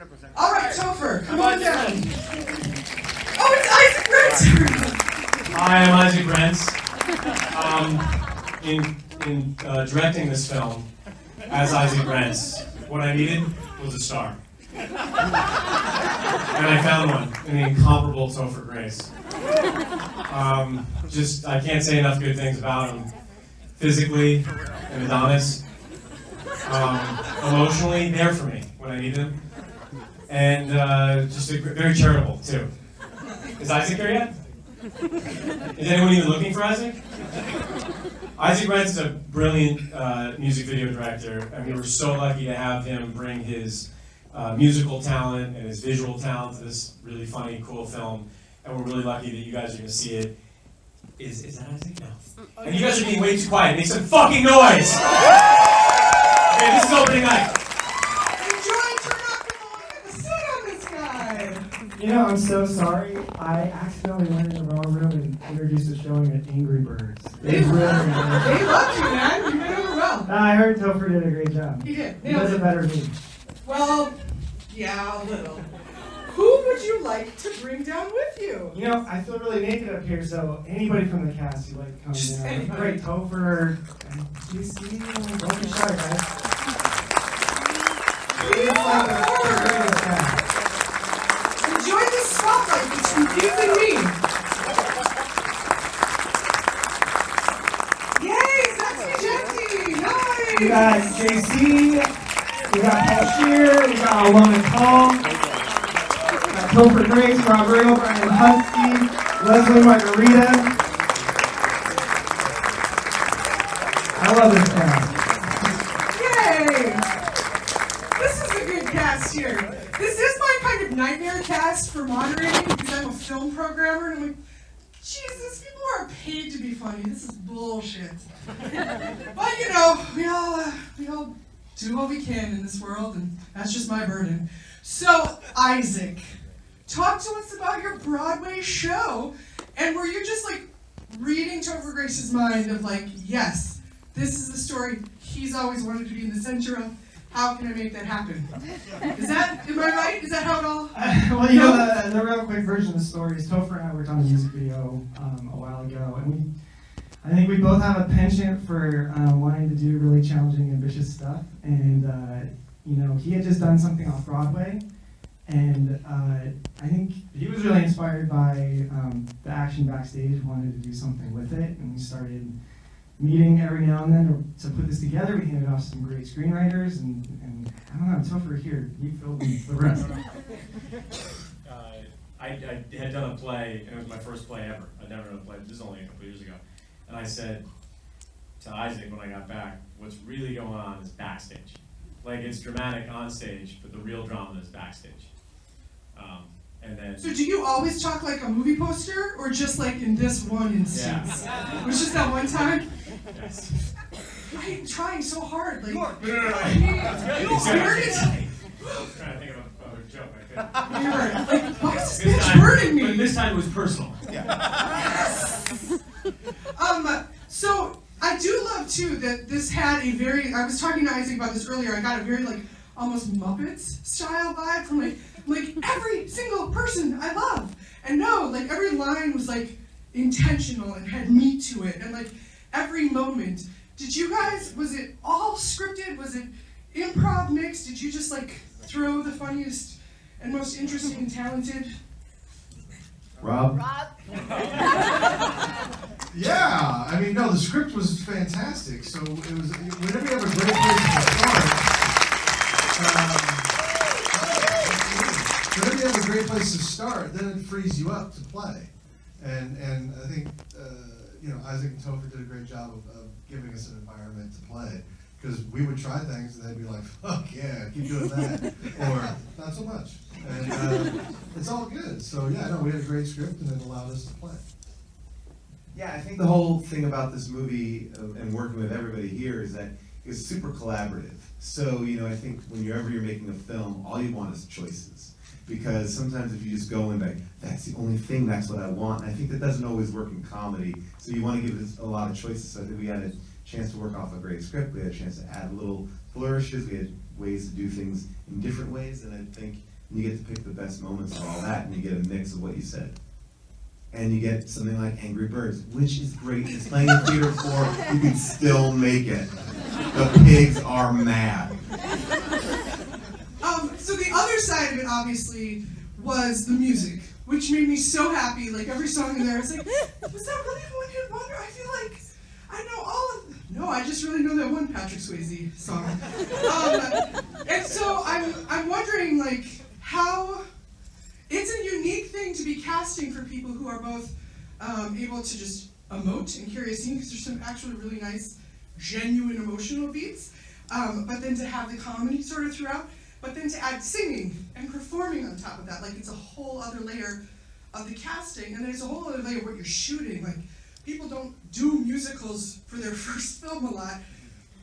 going to present. All right, Topher, come on down. Oh, it's Isaac Rentz. Hi, I'm Isaac Rentz. In directing this film, as Isaac Rentz, what I needed was a star. And I found one in the incomparable Topher Grace. I can't say enough good things about him. Physically, an Adonis. Emotionally, there for me when I need him. And very charitable, too. Is Isaac here yet? Is anyone even looking for Isaac? Isaac Rentz is a brilliant music video director, and we were so lucky to have him bring his musical talent and his visual talent to this really funny, cool film. And we're really lucky that you guys are going to see it. Is that Isaac? No. And you guys are being way too quiet. Make some fucking noise! Okay, this is opening night. Enjoy, turn up the volume and sit on this guy! You know, I'm so sorry. I accidentally went in the wrong room and introduced a showing at Angry Birds. They really They loved you, man. You did it well. I heard Topher did a great job. He did. He does it better than me. Well, yeah, a little. Who would you like to bring down with you? You know, I feel really naked up here, so anybody from the cast you'd like to come down. Great, Topher, JC, don't be shy, guys. Please welcome Topher Grace. Enjoy this spotlight between you and me. Yay, Sexy Jenny! Nice! We got JC, we got Paul Scheer, we got Alona Tal. Topher Grace, Rob Riggle, Brian Huskey, Leslie Margarita. I love this cast. Yay! This is a good cast here. This is my kind of nightmare cast for moderating because I'm a film programmer and I'm like, Jesus, people are paid to be funny. This is bullshit. But you know, we all do what we can in this world, and that's just my burden. So, Isaac. Talk to us about your Broadway show, and were you just like reading Topher Grace's mind of like, yes, this is the story he's always wanted to be in the center of, how can I make that happen? Am I right? Is that how it all? Well, you know, the real quick version of the story is Topher and I worked on a music video a while ago, and I think we both have a penchant for wanting to do really challenging, ambitious stuff, and you know, he had just done something off Broadway. And I think he was really inspired by the action backstage, wanted to do something with it, and we started meeting every now and then to put this together. We handed off some great screenwriters, and I don't know, Topher, here, you filled in the rest. I had done a play, and it was my first play ever. I'd never done a play, this is only a couple years ago. And I said to Isaac when I got back, what's really going on is backstage. Like, it's dramatic on stage, but the real drama is backstage. And then, so do you always talk like a movie poster, or just like in this one instance? Yeah. It was just that one time? Yes. I'm trying so hard. Like, no. I was trying to think of another joke, I think. You were like, why is this bitch hurting me? But this time it was personal. Yeah. Yes. So, I do love, too, that this had a very, I was talking to Isaac about this earlier, I got a very, like, almost Muppets-style vibe from, like every single person I love. And no, like, every line was, like, intentional and had meat to it. And, like, every moment. Did you guys, was it all scripted? Was it improv mixed? Did you just, like, throw the funniest and most interesting and talented? Rob? Yeah, I mean, no, the script was fantastic. So it was, whenever you have a great place to start, whenever you have a great place to start, then it frees you up to play. And I think, you know, Isaac and Topher did a great job of giving us an environment to play. Because we would try things and they'd be like, fuck yeah, keep doing that, or not so much. And it's all good. So yeah, no, we had a great script and it allowed us to play. Yeah, I think the whole thing about this movie and working with everybody here is that it's super collaborative. So, you know, I think whenever you're making a film, all you want is choices. Because sometimes if you just go and like, that's the only thing, that's what I want, and I think that doesn't always work in comedy. So you want to give us a lot of choices. So I think we had a chance to work off a great script, we had a chance to add little flourishes, we had ways to do things in different ways, and I think and you get to pick the best moments of all that, and you get a mix of what you said. And you get something like Angry Birds, which is great. It's playing in Theater 4, you can still make it. The pigs are mad. So the other side of it, obviously, was the music, which made me so happy. Like, every song in there, I was like, was that really One Hit Wonder? I feel like I know all of them. No, I just really know that one Patrick Swayze song. And so I'm wondering, like, how... It's a unique thing to be casting for people who are both able to just emote and carry a scene, because there's some actually really nice, genuine emotional beats, but then to have the comedy sort of throughout, but then to add singing and performing on top of that. Like, it's a whole other layer of the casting, and there's a whole other layer of what you're shooting. Like, people don't do musicals for their first film a lot,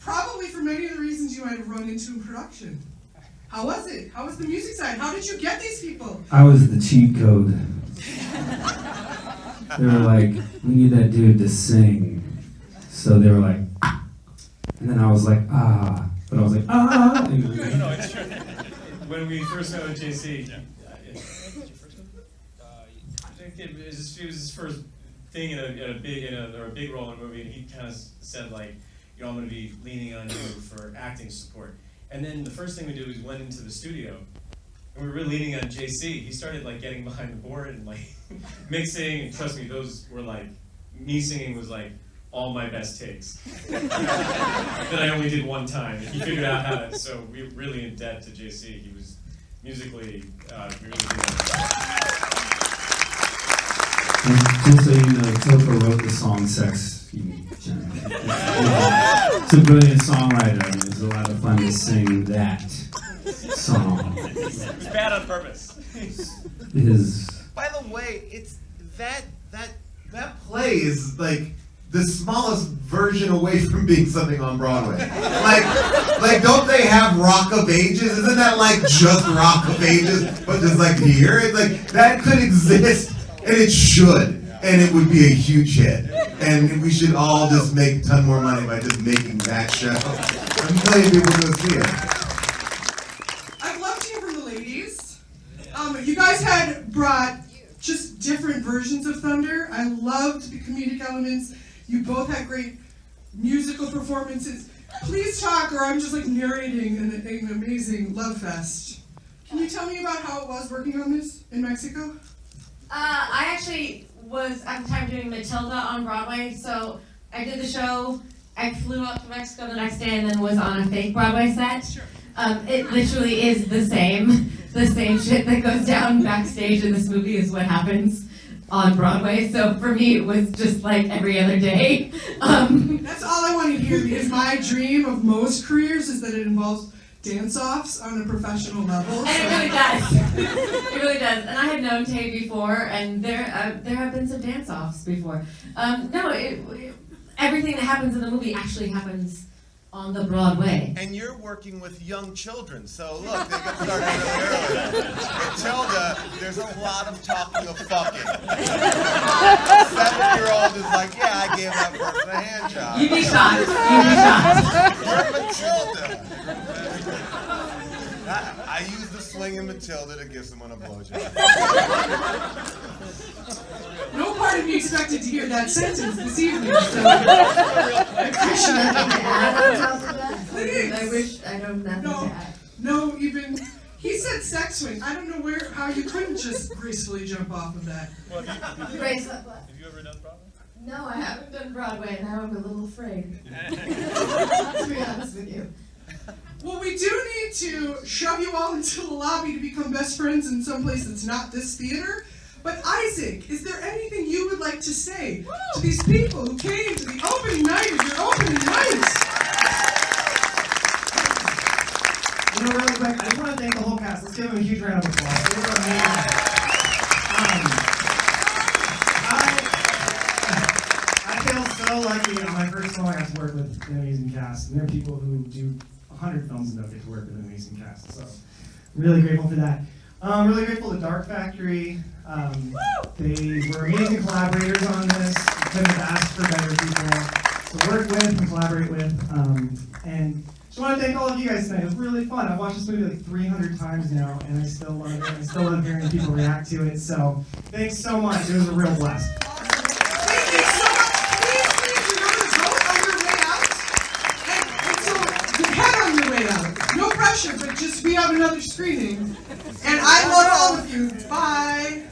probably for many of the reasons you might have run into in production. How was it? How was the music side? How did you get these people? I was the cheat code. They were like, we need that dude to sing. So they were like, ah. And then I was like, ah. But I was like, ah. No, it's true. When we first met with JC, it was his first thing in a big role in a movie, and he kind of said, like, you know, I'm going to be leaning on you for acting support. And then the first thing we did was went into the studio, and we were really leaning on JC. He started like getting behind the board and like mixing, and trust me, those were like, me singing was like all my best takes that I only did one time. He figured out how to, so we were really in debt to JC. He was musically really good. Just so you know, Topher wrote the song Sex Feeding. It's a brilliant songwriter. I mean, it's a lot of fun to sing that song. It's bad on purpose. It is. By the way, it's that play is like the smallest version away from being something on Broadway. Like don't they have Rock of Ages? Isn't that like just Rock of Ages, but just like here? It's like that could exist, and it should, and it would be a huge hit. And we should all just make a ton more money by just making that show. I'm telling people go see it. I'd love to hear from the ladies. You guys had brought just different versions of Thunder. I loved the comedic elements. You both had great musical performances. Please talk, or I'm just like narrating an amazing love fest. Can you tell me about how it was working on this in Mexico? I actually was at the time doing Matilda on Broadway, so I did the show, I flew up to Mexico the next day, and then was on a fake Broadway set. Sure. It literally is the same shit that goes down backstage in this movie is what happens on Broadway, so for me it was just like every other day. That's all I want to hear, because my dream of most careers is that it involves dance-offs on a professional level. And it really does. It really does. And I had known Tay before, and there have been some dance-offs before. Everything that happens in the movie actually happens on the Broadway. And you're working with young children, so look, they got started early. Matilda, there's a lot of talking of fucking. 7-year-old is like, yeah, I gave that person a hand job. You be shot. You be shot. You're Matilda. I use the sling in Matilda to give someone a blowjob. No part of me expected to hear that sentence this evening, so I appreciate it. I wish I don't have nothing to add. No, even he said sex swing. I don't know how you couldn't just gracefully jump off of that. Well, have you ever done Broadway? No, I haven't done Broadway, and now I'm a little afraid. To be honest with you. Well, we do need to shove you all into the lobby to become best friends in some place that's not this theater. But Isaac, is there anything you would like to say to these people who came to the opening night of your opening night? You know, really quick, I just want to thank the whole cast. Let's give them a huge round of applause. They were amazing. I feel so lucky. You know, my first film I got to work with an amazing cast, and there are people who do 100 films and don't get to work with an amazing cast, so really grateful for that. Really grateful to Dark Factory. They were amazing collaborators on this. Couldn't have asked for better people to work with and collaborate with. And So I want to thank all of you guys tonight. It was really fun. I've watched this movie like 300 times now, and I still love it. I still love hearing people react to it. So thanks so much. It was a real blast. Thank you so much. Please remember to vote on your way out. And so depend on your way out. No pressure, but just we have another screening. And I love all of you. Bye.